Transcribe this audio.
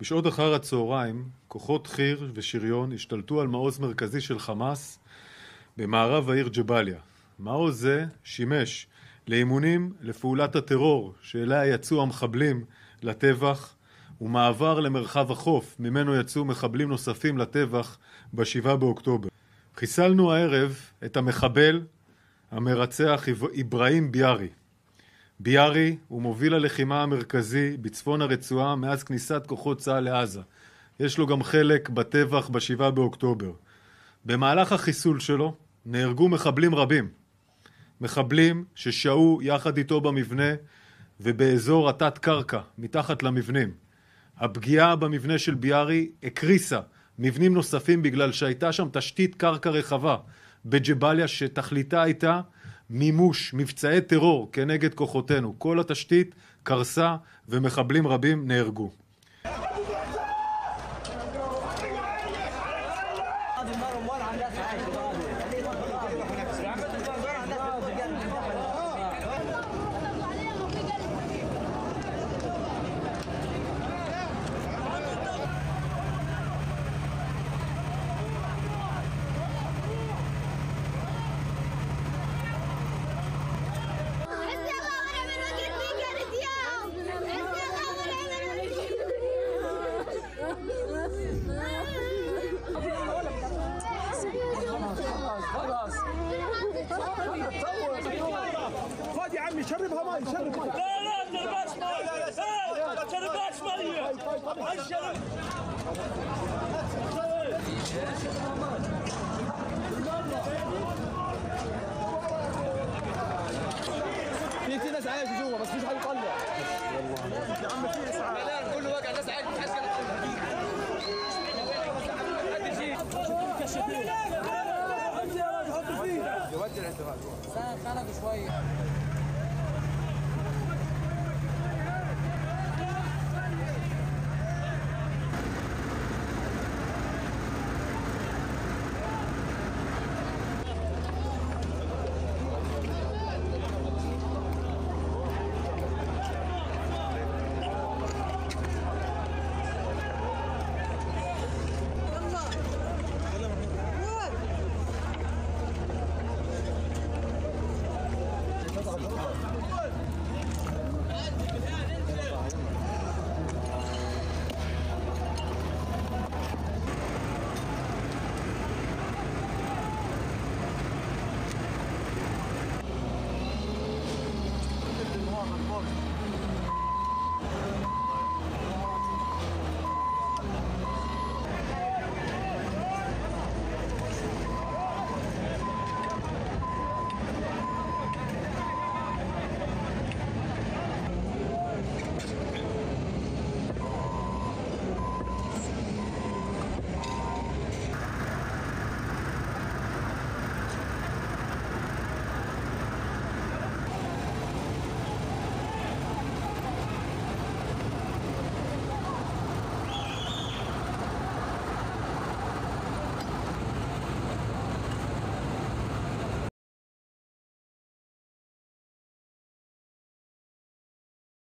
בשעות אחר הצהריים, כוחות חיר ושריון השתלטו על מעוז מרכזי של חמאס במערב העיר ג'באליה. מעוז זה שימש לאימונים לפעולת הטרור שאליה יצאו המחבלים לטבח, ומעבר למרחב החוף ממנו יצאו מחבלים נוספים לטבח ב-7 באוקטובר. חיסלנו הערב את המחבל המרצח איברהים ביארי. ביארי הוא מוביל הלחימה המרכזי בצפון הרצועה מאז כניסת כוחות צה"ל לעזה. יש לו גם חלק בטבח ב-7 באוקטובר. במהלך החיסול שלו נהרגו מחבלים רבים. מחבלים ששהו יחד איתו במבנה ובאזור התת-קרקע, מתחת למבנים. הפגיעה במבנה של ביארי הקריסה מבנים נוספים בגלל שהייתה שם תשתית קרקע רחבה בג'באליה שתכליתה הייתה מימוש מבצעי טרור כנגד כוחותינו. כל התשתית קרסה ומחבלים רבים נהרגו. يودي الاعتراض.